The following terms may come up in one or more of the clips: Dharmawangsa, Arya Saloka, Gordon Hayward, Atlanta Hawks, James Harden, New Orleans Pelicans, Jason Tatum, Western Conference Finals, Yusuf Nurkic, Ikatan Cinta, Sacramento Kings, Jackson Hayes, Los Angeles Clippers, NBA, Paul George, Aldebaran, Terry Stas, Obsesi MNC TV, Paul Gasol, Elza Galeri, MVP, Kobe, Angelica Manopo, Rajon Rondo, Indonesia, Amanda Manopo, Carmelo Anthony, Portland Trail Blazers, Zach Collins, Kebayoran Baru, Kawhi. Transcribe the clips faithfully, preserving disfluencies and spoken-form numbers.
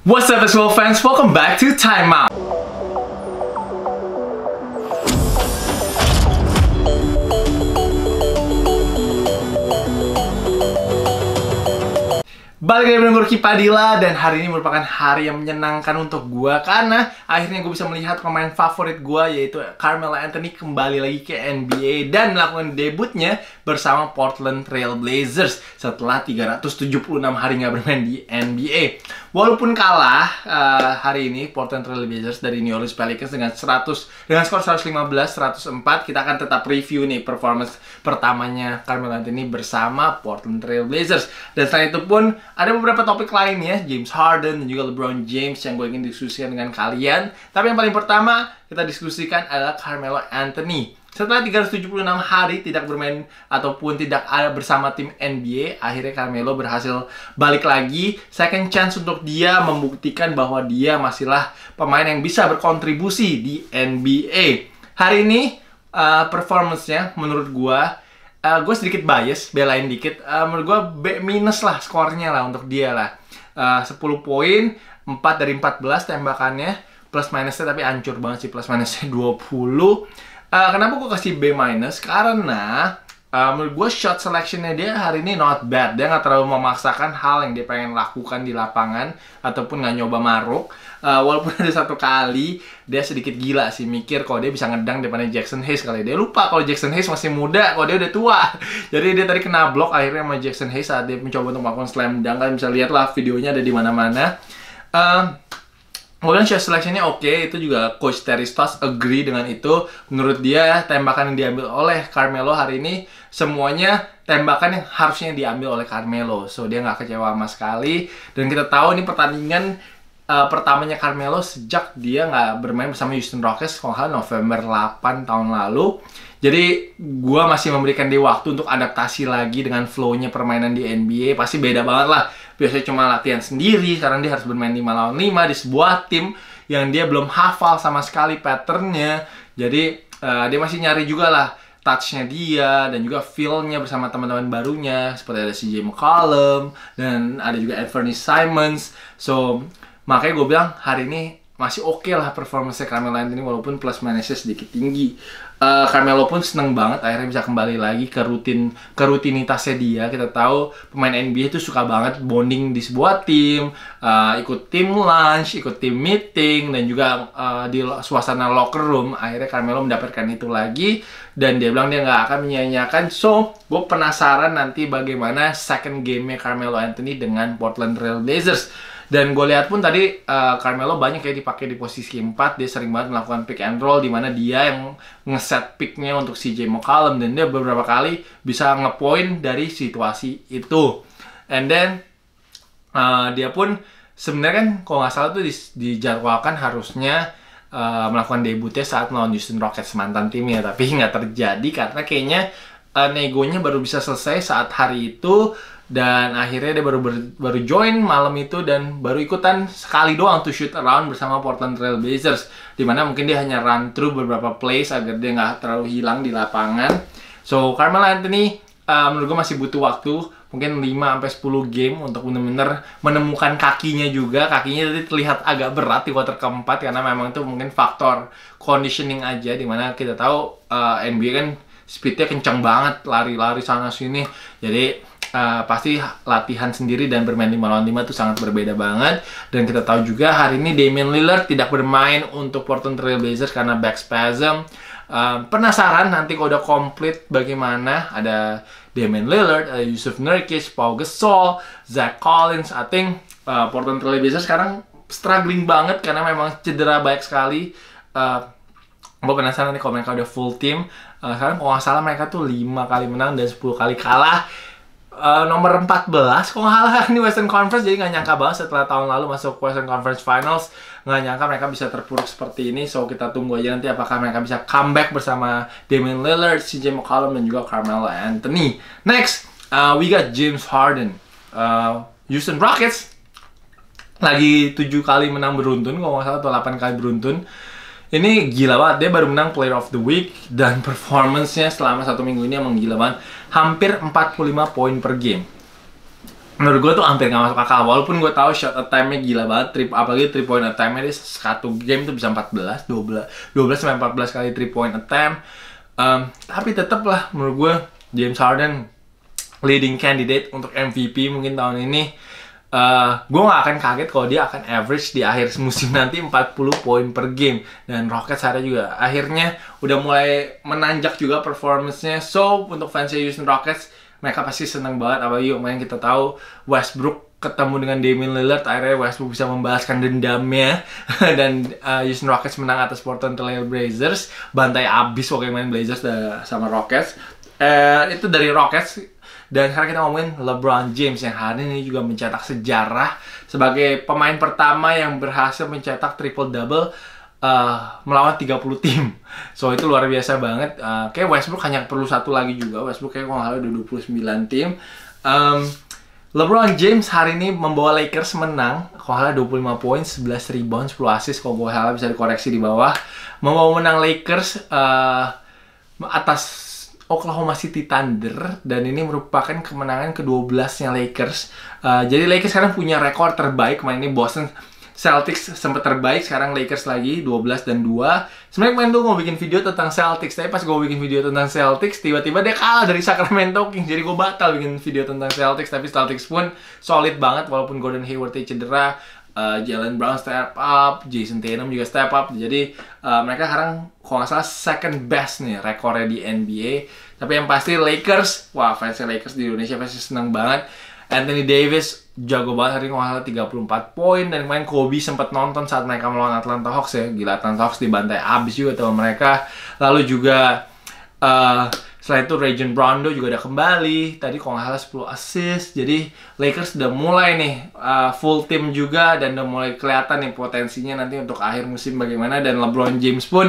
What's up basketball fans, welcome back to Time Out. Balik lagi dengan Rocky Padila, dan hari ini merupakan hari yang menyenangkan untuk gue karena akhirnya gue bisa melihat pemain favorit gue, yaitu Carmelo Anthony kembali lagi ke N B A dan melakukan debutnya bersama Portland Trail Blazers setelah tiga ratus tujuh puluh enam hari nggak bermain di N B A. Walaupun kalah uh, hari ini Portland Trail Blazers dari New Orleans Pelicans dengan seratus dengan skor seratus lima belas seratus empat, kita akan tetap review nih performance pertamanya Carmelo Anthony bersama Portland Trail Blazers. Dan selain itu pun ada beberapa topik lainnya, James Harden dan juga LeBron James yang gue ingin diskusikan dengan kalian. Tapi yang paling pertama kita diskusikan adalah Carmelo Anthony. Setelah tiga ratus tujuh puluh enam hari tidak bermain ataupun tidak ada bersama tim N B A, akhirnya Carmelo berhasil balik lagi. Second chance untuk dia membuktikan bahwa dia masihlah pemain yang bisa berkontribusi di N B A. Hari ini uh, performance-nya menurut gue, Uh, gue sedikit bias, belain dikit. Uh, menurut gue B minus lah skornya lah untuk dia lah. Uh, sepuluh poin, empat dari empat belas tembakannya, plus minusnya tapi hancur banget sih, plus minusnya dua puluh. Uh, kenapa gue kasih B minus? Karena uh, menurut gue shot selection-nya dia hari ini not bad. Dia nggak terlalu memaksakan hal yang dia pengen lakukan di lapangan ataupun nggak nyoba maruk. Uh, walaupun ada satu kali dia sedikit gila sih, mikir kalau dia bisa ngedang daripada Jackson Hayes. Kali dia lupa kalau Jackson Hayes masih muda, kalau dia udah tua. Jadi dia tadi kena blok akhirnya sama Jackson Hayes saat dia mencoba untuk melakukan slam dunk. Kalian bisa lihat lah videonya ada di mana-mana. Uh, Kemudian shot selection-nya oke, okay. Itu juga Coach Terry Stas agree dengan itu. Menurut dia, tembakan yang diambil oleh Carmelo hari ini, semuanya tembakan yang harusnya diambil oleh Carmelo. So, dia nggak kecewa sama sekali. Dan kita tahu ini pertandingan Uh, pertamanya Carmelo sejak dia nggak bermain bersama Houston Rockets kalau nggak November delapan tahun lalu. Jadi gue masih memberikan dia waktu untuk adaptasi lagi dengan flow-nya permainan di N B A. Pasti beda banget lah, biasanya cuma latihan sendiri, sekarang dia harus bermain lima lawan lima di sebuah tim yang dia belum hafal sama sekali patternnya. Jadi uh, dia masih nyari juga lah touch-nya dia, dan juga feel-nya bersama teman-teman barunya, seperti ada C J McCollum, dan ada juga Adverne Simons. So, makanya gue bilang hari ini masih oke okay lah performance Carmelo Anthony, walaupun plus minusnya sedikit tinggi. Uh, Carmelo pun seneng banget akhirnya bisa kembali lagi ke rutin ke rutinitasnya dia. Kita tahu pemain N B A itu suka banget bonding di sebuah tim, uh, ikut tim lunch, ikut tim meeting, dan juga uh, di suasana locker room. Akhirnya Carmelo mendapatkan itu lagi, dan dia bilang dia nggak akan menyia-nyiakan. So, gue penasaran nanti bagaimana second game-nya Carmelo Anthony dengan Portland Trail Blazers. Dan gue lihat pun tadi uh, Carmelo banyak ya dipakai di posisi empat. Dia sering banget melakukan pick and roll, di mana dia yang ngeset picknya untuk C J McCollum, dan dia beberapa kali bisa ngepoint dari situasi itu. And then uh, dia pun sebenarnya kan kalau nggak salah tuh dijadwalkan harusnya uh, melakukan debutnya saat melawan Houston Rockets, mantan timnya, tapi nggak terjadi karena kayaknya uh, negonya baru bisa selesai saat hari itu. Dan akhirnya dia baru ber, baru join malam itu, dan baru ikutan sekali doang to shoot around bersama Portland Trail Blazers, dimana mungkin dia hanya run through beberapa plays agar dia nggak terlalu hilang di lapangan. So, Carmelo Anthony uh, menurut gue masih butuh waktu, mungkin lima sampai sepuluh game untuk bener-bener menemukan kakinya juga. Kakinya tadi terlihat agak berat di quarter keempat karena memang itu mungkin faktor conditioning aja, dimana kita tahu uh, N B A kan speednya kencang banget, lari-lari sana-sini. Jadi Uh, pasti latihan sendiri dan bermain lima lawan lima itu sangat berbeda banget. Dan kita tahu juga hari ini Damien Lillard tidak bermain untuk Portland Trail Blazers karena back spasm. Uh, penasaran nanti kalau udah komplit bagaimana ada Damien Lillard, ada Yusuf Nurkic, Paul Gasol, Zach Collins. I think uh, Portland Trail Blazers sekarang struggling banget karena memang cedera banyak sekali. Uh, Gue penasaran nih kalau mereka udah full team. Uh, sekarang kalau nggak salah mereka tuh lima kali menang dan sepuluh kali kalah. Uh, nomor empat belas kalau nggak salah di Western Conference. Jadi nggak nyangka banget setelah tahun lalu masuk Western Conference Finals, nggak nyangka mereka bisa terpuruk seperti ini. So, kita tunggu aja nanti apakah mereka bisa comeback bersama Damien Lillard, C J McCollum, dan juga Carmelo Anthony. Next, uh, we got James Harden. uh, Houston Rockets lagi tujuh kali menang beruntun kalau nggak salah, atau delapan kali beruntun. Ini gila banget, dia baru menang Player of the Week, dan performance-nya selama satu minggu ini emang gila banget. Hampir empat puluh lima poin per game. menurut gue tuh hampir nggak masuk akal, walaupun gue tahu shot attempt-nya gila banget, trip apalagi three point attempt-nya dia satu game tuh bisa empat belas, dua belas sampai empat belas kali three point attempt. Um, tapi tetap lah menurut gue James Harden leading candidate untuk M V P mungkin tahun ini. Uh, gue nggak akan kaget kalau dia akan average di akhir musim nanti empat puluh poin per game, dan Rockets hari juga akhirnya udah mulai menanjak juga performance-nya. So untuk fans Houston Rockets, mereka pasti seneng banget, apalagi main kita tahu Westbrook ketemu dengan Damien Lillard, akhirnya Westbrook bisa membalaskan dendamnya dan uh, Houston Rockets menang atas Portland Trail Blazers, bantai abis waktu main Blazers sama Rockets. Uh, itu dari Rockets, dan sekarang kita ngomongin LeBron James yang hari ini juga mencetak sejarah sebagai pemain pertama yang berhasil mencetak triple double Uh, melawan tiga puluh tim. So itu luar biasa banget. uh, Kayak Westbrook hanya perlu satu lagi juga. Westbrook kayak kalau udah dua puluh sembilan tim. um, LeBron James hari ini membawa Lakers menang kalau dua puluh lima poin, sebelas rebound, sepuluh assist. Kalau gue salah bisa dikoreksi di bawah. Membawa menang Lakers uh, atas Oklahoma City Thunder, dan ini merupakan kemenangan ke dua belasnya Lakers. uh, Jadi Lakers sekarang punya rekor terbaik. Kemarin ini Boston Celtics sempat terbaik, sekarang Lakers lagi dua belas dan dua. Sebenarnya kemarin tuh gue bikin video tentang Celtics, tapi pas gue bikin video tentang Celtics tiba-tiba dia kalah dari Sacramento Kings, jadi gue batal bikin video tentang Celtics. Tapi Celtics pun solid banget walaupun Gordon Hayward cedera, uh, Jalen Brown step up, Jason Tatum juga step up. Jadi uh, mereka sekarang kalau nggak salah second best nih rekornya di N B A. Tapi yang pasti Lakers, wah fans Lakers di Indonesia pasti seneng banget. Anthony Davis jago banget hari ini, tiga puluh empat poin, dan kemarin Kobe sempat nonton saat mereka melawan Atlanta Hawks ya. Gila, Atlanta Hawks dibantai abis juga teman mereka. Lalu juga uh, setelah itu Rajon Rondo juga udah kembali. Tadi kalau nggak salah sepuluh assist. Jadi Lakers udah mulai nih uh, full team juga, dan udah mulai kelihatan nih potensinya nanti untuk akhir musim bagaimana. Dan LeBron James pun,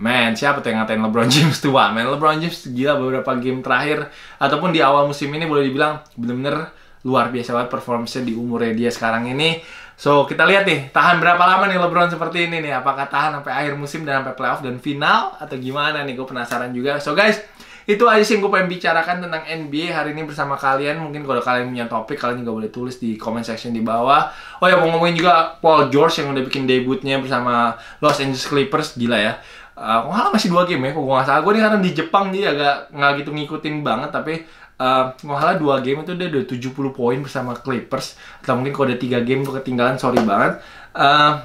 man, siapa tuh yang ngatain LeBron James tua, man. LeBron James gila beberapa game terakhir ataupun di awal musim ini boleh dibilang bener-bener luar biasa banget performance-nya di umurnya dia sekarang ini. So, kita lihat nih, tahan berapa lama nih LeBron seperti ini nih. Apakah tahan sampai akhir musim dan sampai playoff dan final, atau gimana nih, gue penasaran juga. So guys, itu aja sih yang gue pengen bicarakan tentang N B A hari ini bersama kalian. Mungkin kalau kalian punya topik, kalian juga boleh tulis di comment section di bawah. Oh ya, mau ngomongin juga Paul George yang udah bikin debutnya bersama Los Angeles Clippers. Gila ya, uh, kalau masih dua game ya, kalau gue nggak salah. Gue nih karena di Jepang dia agak nggak gitu ngikutin banget. Tapi Uh, malah dua game itu dia udah tujuh puluh poin bersama Clippers. Atau mungkin kalau ada tiga game gue ketinggalan, sorry banget. uh,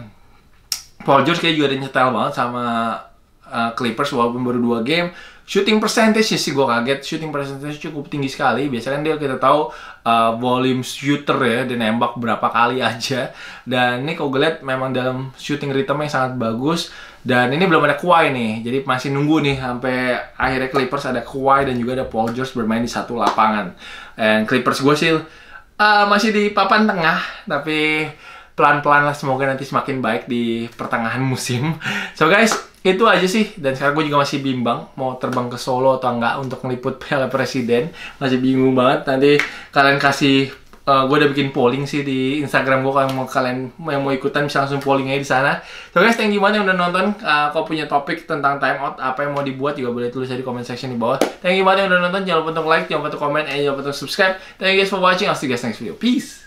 Paul George kayak juga ada nyetel banget sama uh, Clippers walaupun baru dua game. Shooting percentage sih gue kaget, shooting percentage cukup tinggi sekali. Biasanya dia kita tahu uh, volume shooter ya, dia nembak berapa kali aja. Dan ini kalau gue lihat memang dalam shooting rhythm yang sangat bagus. Dan ini belum ada Kawhi nih, jadi masih nunggu nih sampai akhirnya Clippers ada Kawhi dan juga ada Paul George bermain di satu lapangan. And Clippers gue sih uh, masih di papan tengah, tapi pelan-pelan lah, semoga nanti semakin baik di pertengahan musim. So guys, itu aja sih, dan sekarang gue juga masih bimbang mau terbang ke Solo atau enggak untuk meliput Piala Presiden. Masih bingung banget, nanti kalian kasih uh, gue udah bikin polling sih di Instagram gue, kalau mau kalian yang mau ikutan bisa langsung polling aja di sana. So guys, thank you banget yang udah nonton. Uh, kalau punya topik tentang time out, apa yang mau dibuat juga boleh tulis di comment section di bawah. Thank you banget yang udah nonton, jangan lupa untuk like, jangan lupa untuk comment, and jangan lupa untuk subscribe. Thank you guys for watching, I'll see you guys next video, peace.